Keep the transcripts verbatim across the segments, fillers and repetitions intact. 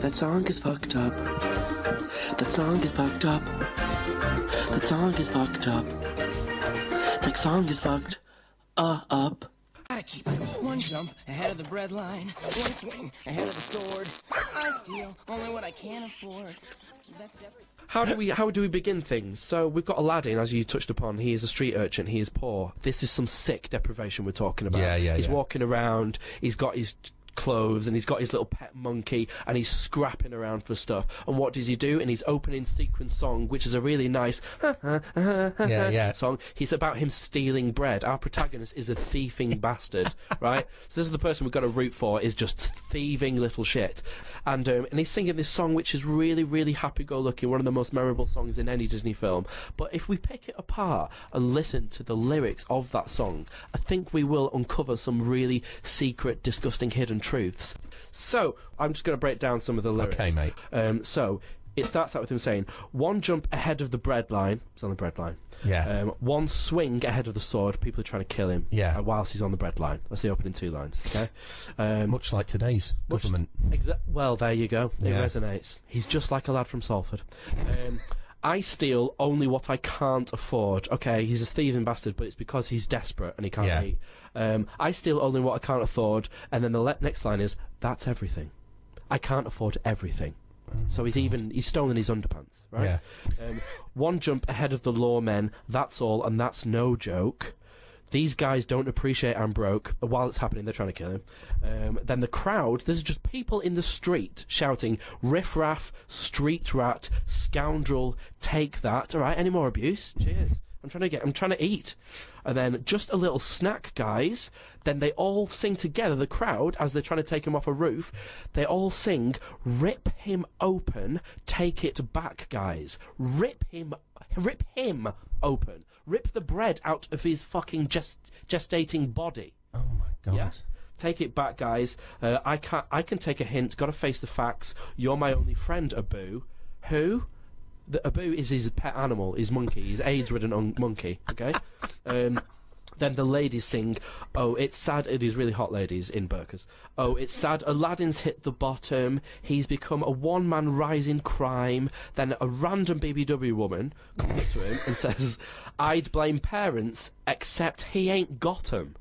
That song is fucked up. That song is fucked up. That song is fucked up. That song is fucked uh, up. Gotta keep one jump ahead of the bread line, one swing ahead of the sword. I steal only what I can afford. That's everything. How do we how do we begin things? So we've got Aladdin, as you touched upon. He is a street urchin. He is poor. This is some sick deprivation we're talking about. Yeah, yeah. He's yeah. walking around. He's got his clothes and he's got his little pet monkey and he's scrapping around for stuff. And what does he do in his opening sequence song, which is a really nice yeah, yeah. song? He's about him stealing bread. Our protagonist is a thieving bastard, right? So this is the person we've got to root for, is just thieving little shit. And um, and he's singing this song which is really, really happy-go-lucky, one of the most memorable songs in any Disney film. But if we pick it apart and listen to the lyrics of that song, I think we will uncover some really secret, disgusting, hidden truths. So I'm just going to break down some of the lyrics. Okay, mate. Um, so it starts out with him saying, "One jump ahead of the bread line." He's on the bread line. Yeah. Um, one swing ahead of the sword. People are trying to kill him. Yeah. Uh, whilst he's on the bread line. That's the opening two lines. Okay. Um, much like today's much, government. Exa well, there you go. It yeah. resonates. He's just like a lad from Salford. Um, I steal only what I can't afford. Okay, he's a thieving bastard, but it's because he's desperate and he can't yeah. eat. Um, I steal only what I can't afford, and then the le next line is, that's everything. I can't afford everything. So he's even, he's stolen his underpants, right? Yeah. Um, one jump ahead of the lawmen, that's all, and that's no joke. These guys don't appreciate I'm broke. While it's happening, they're trying to kill him. Um, then the crowd, there's just people in the street shouting, riff-raff, street rat, scoundrel, take that. All right, any more abuse? Cheers. I'm trying to get, I'm trying to eat. And then just a little snack, guys. Then they all sing together, the crowd, as they're trying to take him off a roof. They all sing, rip him open, take it back, guys. Rip him open. Rip him open. Rip the bread out of his fucking gest gestating body. Oh my god. Yeah? Take it back, guys. Uh, I can't. I can take a hint. Gotta face the facts. You're my only friend, Abu. Who? The, Abu is his pet animal, his monkey, his AIDS-ridden monkey. Okay. Um, then the ladies sing. Oh, it's sad. These really hot ladies in burkas. Oh, it's sad. Aladdin's hit the bottom. He's become a one-man rise in crime. Then a random B B W woman comes up to him and says, "I'd blame parents, except he ain't got 'em."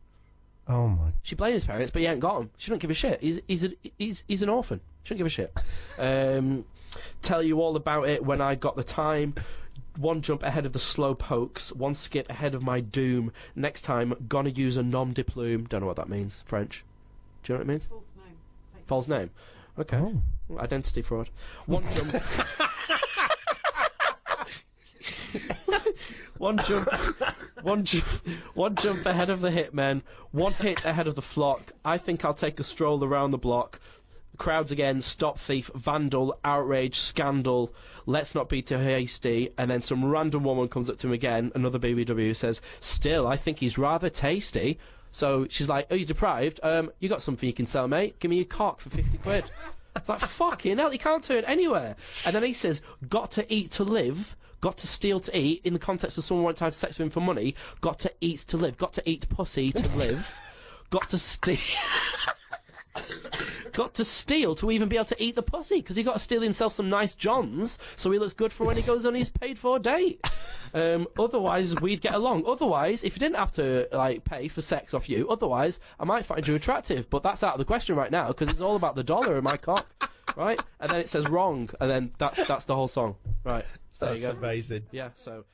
Oh my! She blames parents, but he ain't got 'em. She don't give a shit. He's he's a, he's he's an orphan. She don't give a shit. Um, tell you all about it when I got the time. One jump ahead of the slow pokes, one skip ahead of my doom. Next time, gonna use a nom de plume. Don't know what that means. French. Do you know what it means? False name. False name. Okay. Oh. Identity fraud. One jump. one jump. One jump. One jump ahead of the hitmen. One hit ahead of the flock. I think I'll take a stroll around the block. Crowds again, stop thief, vandal, outrage, scandal, let's not be too hasty. And then some random woman comes up to him again, another B B W, says, still, I think he's rather tasty. So she's like, oh, you're deprived? Um, you got something you can sell, mate? Give me your cock for fifty quid. It's like, fucking hell, you can't turn anywhere. And then he says, got to eat to live, got to steal to eat, in the context of someone wanting to have sex with him for money, got to eat to live, got to eat pussy to live, got to steal... got to steal to even be able to eat the pussy, because he got to steal himself some nice johns so he looks good for when he goes on his paid for date. Um, otherwise we'd get along. Otherwise, if you didn't have to like pay for sex off you, otherwise I might find you attractive, but that's out of the question right now because it's all about the dollar in my cock, right? And then it says wrong, and then that's that's the whole song, right? So that's there you go. Amazing. Yeah. So.